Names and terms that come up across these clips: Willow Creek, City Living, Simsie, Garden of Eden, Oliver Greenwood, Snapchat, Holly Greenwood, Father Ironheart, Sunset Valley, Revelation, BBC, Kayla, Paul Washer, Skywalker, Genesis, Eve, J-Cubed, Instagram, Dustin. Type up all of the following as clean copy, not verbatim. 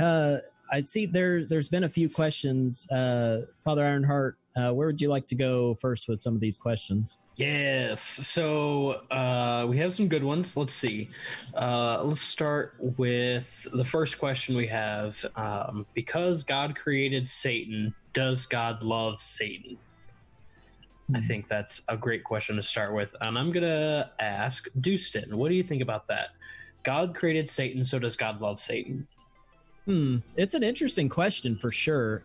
I see there's been a few questions. Father Ironheart, where would you like to go first with some of these questions? Yes. So we have some good ones. Let's see. Let's start with the first question we have. Because God created Satan, does God love Satan? I think that's a great question to start with. And I'm going to ask Dustin, what do you think about that? God created Satan, so does God love Satan? It's an interesting question for sure.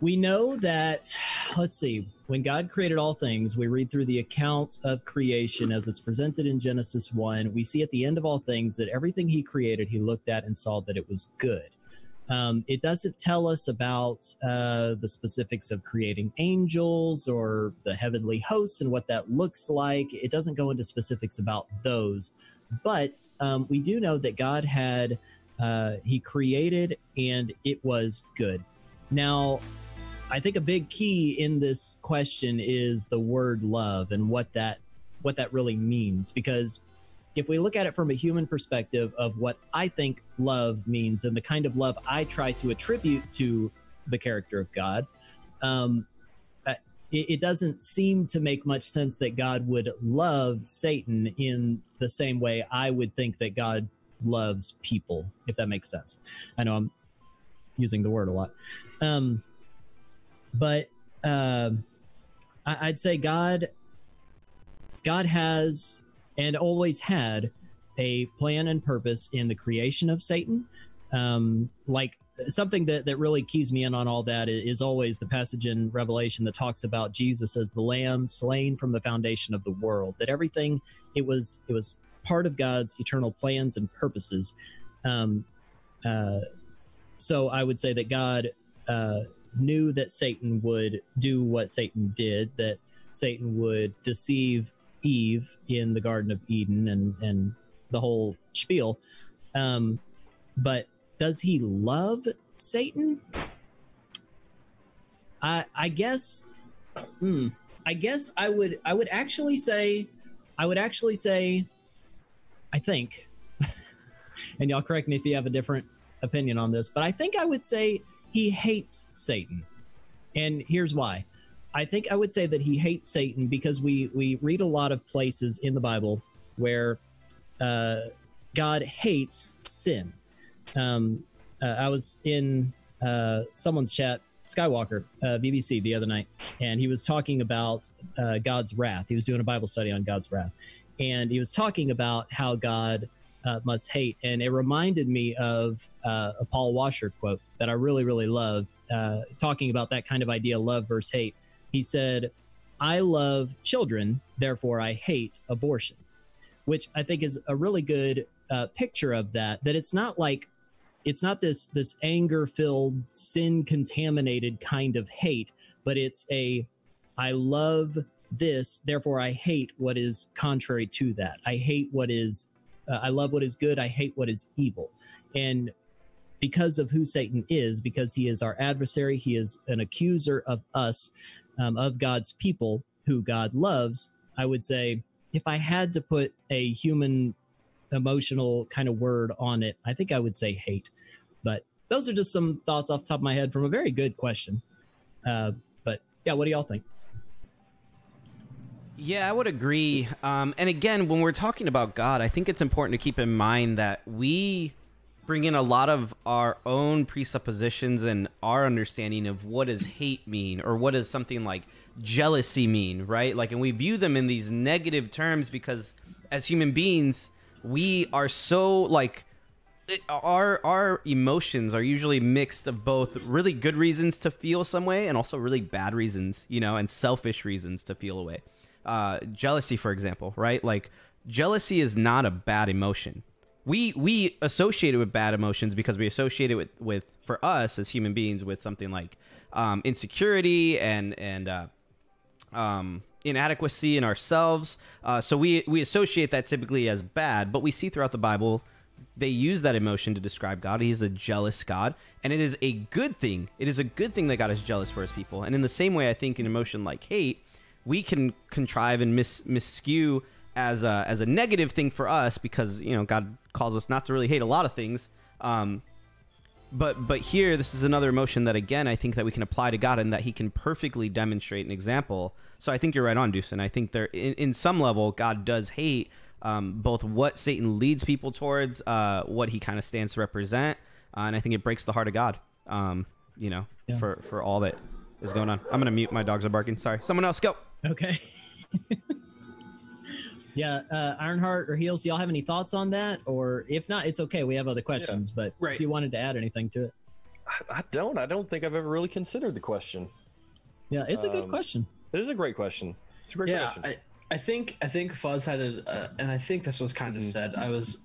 We know that, let's see, when God created all things, we read through the account of creation as it's presented in Genesis 1. We see at the end of all things that everything he created, he looked at and saw that it was good. It doesn't tell us about the specifics of creating angels or the heavenly hosts and what that looks like. It doesn't go into specifics about those. But we do know that God had, he created and it was good. Now, I think a big key in this question is the word love and what that really means, because if we look at it from a human perspective of what I think love means and the kind of love I try to attribute to the character of God, it doesn't seem to make much sense that God would love Satan in the same way I would think that God loves people, if that makes sense. I know I'm using the word a lot. I'd say God has and always had a plan and purpose in the creation of Satan. Like something that really keys me in on all that is always the passage in Revelation that talks about Jesus as the Lamb slain from the foundation of the world, that everything, it was part of God's eternal plans and purposes. So I would say that God knew that Satan would do what Satan did, that Satan would deceive Eve in the Garden of Eden and the whole spiel. But does he love Satan? I think, and y'all correct me if you have a different opinion on this, but I think I would say he hates Satan. And here's why. I think I would say that he hates Satan because we read a lot of places in the Bible where God hates sin. I was in someone's chat, Skywalker, BBC, the other night, and he was talking about God's wrath. He was doing a Bible study on God's wrath. And he was talking about how God must hate. And it reminded me of a Paul Washer quote that I really, really love, talking about that kind of idea, love versus hate. He said, "I love children, therefore I hate abortion," which I think is a really good picture of that. That it's not like, it's not this anger-filled, sin-contaminated kind of hate, but it's I love this, therefore I hate what is contrary to that. I hate what is, I love what is good, I hate what is evil. And because of who Satan is, because he is our adversary, he is an accuser of us, of God's people who God loves, I would say if I had to put a human emotional kind of word on it, I think I would say hate. But those are just some thoughts off the top of my head from a very good question. But yeah, what do y'all think? Yeah, I would agree. And again, when we're talking about God, I think it's important to keep in mind that we bring in a lot of our own presuppositions and our understanding of what does hate mean, or what does something like jealousy mean, right? Like, and we view them in these negative terms because as human beings, we are so like, our emotions are usually mixed of both really good reasons to feel some way and also really bad reasons, you know, and selfish reasons to feel away. Jealousy, for example, right? Like jealousy is not a bad emotion. We associate it with bad emotions because we associate it with for us as human beings with something like insecurity and inadequacy in ourselves. So we associate that typically as bad, but we see throughout the Bible they use that emotion to describe God. He's a jealous God, and it is a good thing. It is a good thing that God is jealous for his people. And in the same way, I think an emotion like hate, we can contrive and misskew as a negative thing for us because, you know, God calls us not to really hate a lot of things, But here, this is another emotion that, again, I think that we can apply to God and that he can perfectly demonstrate an example. So I think you're right on, Dustin. I think there, in some level, God does hate both what Satan leads people towards, what he kind of stands to represent. And I think it breaks the heart of God, you know, yeah, for all that is going on. I'm going to mute. My dogs are barking. Sorry. Someone else, go. Okay. Yeah, Ironheart or Heels, do y'all have any thoughts on that? Or if not, it's okay. We have other questions, yeah, but right, if you wanted to add anything to it. I don't think I've ever really considered the question. Yeah, it's a good question. It is a great question. It's a great question. Yeah, I think Fuzz had it, and I think this was kind of said. I was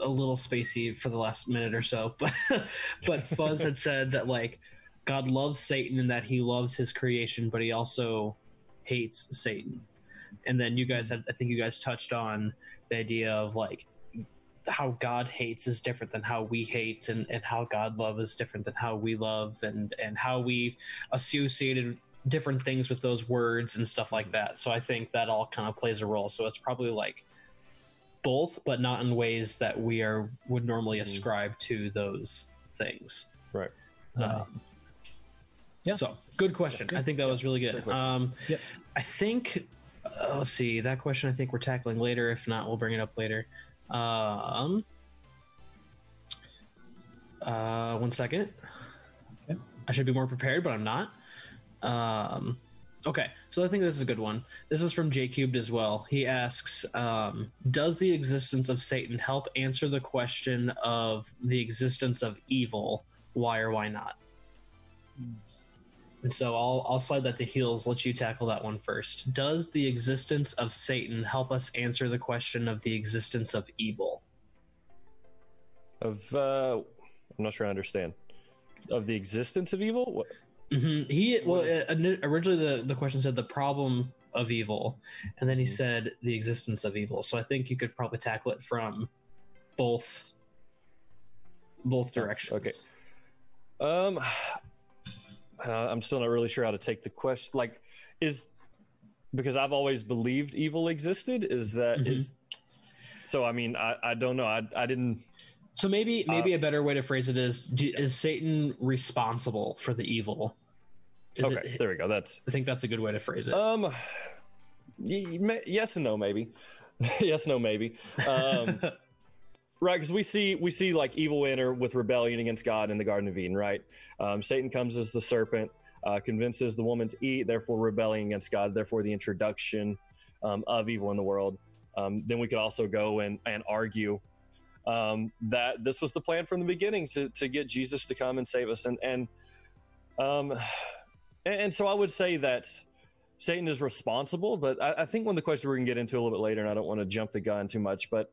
a little spacey for the last minute or so, but Fuzz had said that, like, God loves Satan and that he loves his creation, but he also hates Satan. And then you guys had, I think you guys touched on the idea of, like, how God hates is different than how we hate, and how God love is different than how we love, and how we associated different things with those words and stuff like that. So I think that all kind of plays a role. So it's probably like both, but not in ways that we would normally ascribe to those things. Right. Yeah. So good question. Yeah. I think that was really good. Yeah. I think... let's see, that question I think we're tackling later. If not, we'll bring it up later. 1 second. Okay. I should be more prepared, but I'm not. Okay, so I think this is a good one. This is from J-Cubed as well. He asks, does the existence of Satan help answer the question of the existence of evil? Why or why not? And so I'll slide that to Heels, let you tackle that one first. Does the existence of Satan help us answer the question of the existence of evil? Of, I'm not sure I understand. Of the existence of evil? What? Mm-hmm. Originally the question said the problem of evil, and then he said the existence of evil. So I think you could probably tackle it from both directions. Okay. I'm still not really sure how to take the question. Like, because I've always believed evil existed. So, I mean, I don't know. I didn't. So maybe a better way to phrase it is Satan responsible for the evil? There we go. I think that's a good way to phrase it. Yes and no, maybe. Yes, no, maybe. Right, because we see like evil enter with rebellion against God in the Garden of Eden, right? Satan comes as the serpent, convinces the woman to eat, therefore rebelling against God, therefore the introduction of evil in the world. Then we could also go and argue that this was the plan from the beginning to get Jesus to come and save us, and so I would say that Satan is responsible, but I think one of the questions we're gonna get into a little bit later, and I don't want to jump the gun too much, but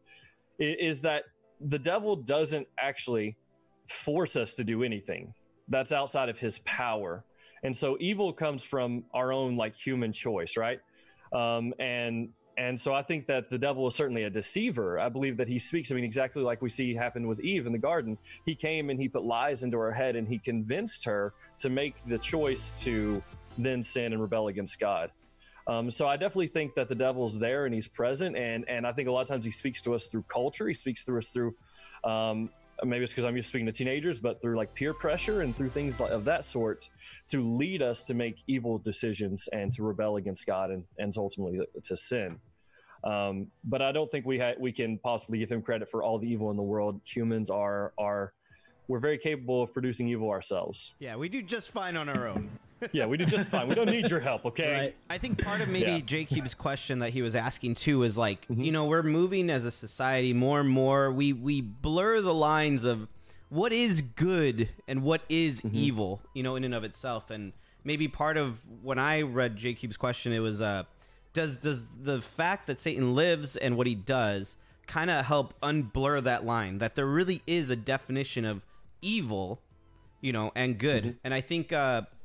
is that the devil doesn't actually force us to do anything that's outside of his power. And so evil comes from our own, like, human choice, right? And so I think that the devil is certainly a deceiver. I believe that he speaks. I mean, exactly like we see happen with Eve in the garden. He came and he put lies into her head and he convinced her to make the choice to then sin and rebel against God. So I definitely think that the devil's there and he's present, and I think a lot of times he speaks to us through culture. He speaks to us through, maybe it's because I'm used to speaking to teenagers, but through, like, peer pressure and through things of that sort to lead us to make evil decisions and to rebel against God and ultimately to sin. But I don't think we can possibly give him credit for all the evil in the world. Humans we're very capable of producing evil ourselves. Yeah, we do just fine on our own. Yeah, we do just fine. We don't need your help, okay? Right. I think part of maybe J-Cube's question that he was asking too is, like, you know, we're moving as a society more and more. We blur the lines of what is good and what is evil, you know, in and of itself. And maybe part of when I read J-Cube's question, it was, does the fact that Satan lives and what he does kind of help unblur that line, that there really is a definition of evil, you know, and good. And I think that's,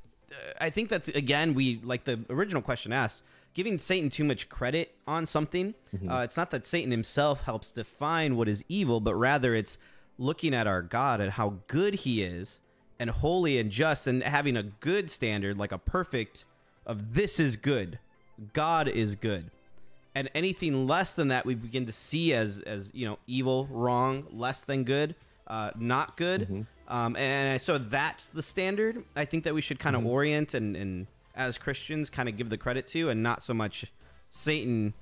again, like the original question asked, giving Satan too much credit on something. It's not that Satan himself helps define what is evil, but rather it's looking at our God and how good he is and holy and just and having a good standard, like a perfect of this is good. God is good. And anything less than that, we begin to see as, you know, evil, wrong, less than good. not good. Mm-hmm. And so that's the standard I think that we should kind of orient and as Christians kind of give the credit to, and not so much Satan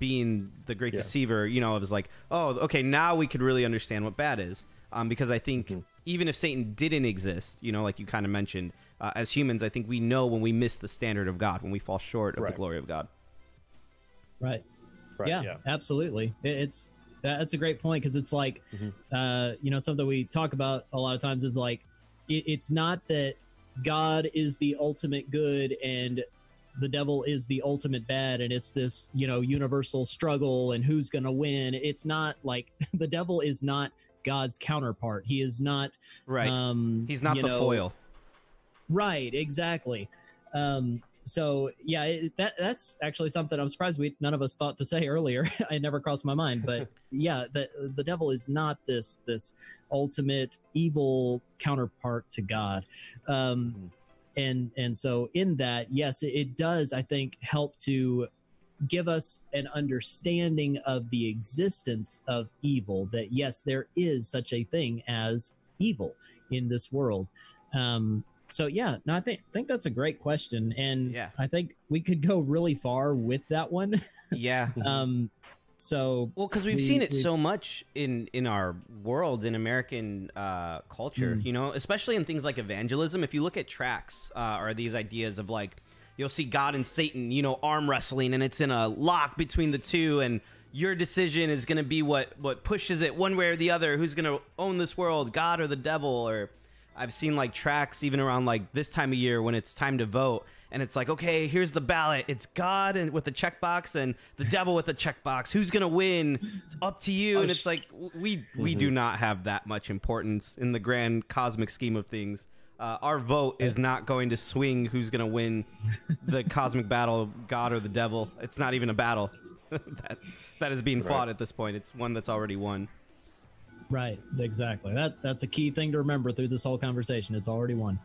being the great deceiver, you know. It was like, oh, okay, now we could really understand what bad is. Because I think even if Satan didn't exist, you know, like you kind of mentioned, as humans, I think we know when we miss the standard of God, when we fall short of the glory of God. Right. Yeah, absolutely. That's a great point, because it's like, you know, something we talk about a lot of times is like, it's not that God is the ultimate good and the devil is the ultimate bad, and it's this, you know, universal struggle and who's going to win. It's not like the devil is not God's counterpart. He is not he's not the foil. Right, exactly. So yeah, that's actually something I'm surprised none of us thought to say earlier. It never crossed my mind, but yeah, the devil is not this ultimate evil counterpart to God. And so in that, yes, it does, I think, help to give us an understanding of the existence of evil, that yes, there is such a thing as evil in this world. So yeah, no, I think that's a great question, and I think we could go really far with that one. Yeah. So well, because we've seen it so much in our world, in American culture, you know, especially in things like evangelism. If you look at tracts, or these ideas of like, you'll see God and Satan, you know, arm wrestling, and it's in a lock between the two, and your decision is going to be what pushes it one way or the other. Who's going to own this world, God or the devil? Or I've seen like tracts even around like this time of year when it's time to vote, and it's like, okay, here's the ballot. It's God and with the checkbox and the devil with the checkbox. Who's going to win? It's up to you. And it's like, we do not have that much importance in the grand cosmic scheme of things. Our vote is not going to swing who's going to win the cosmic battle of God or the devil. It's not even a battle that is being fought at this point. It's one that's already won. Right, exactly. That's a key thing to remember through this whole conversation. It's already won.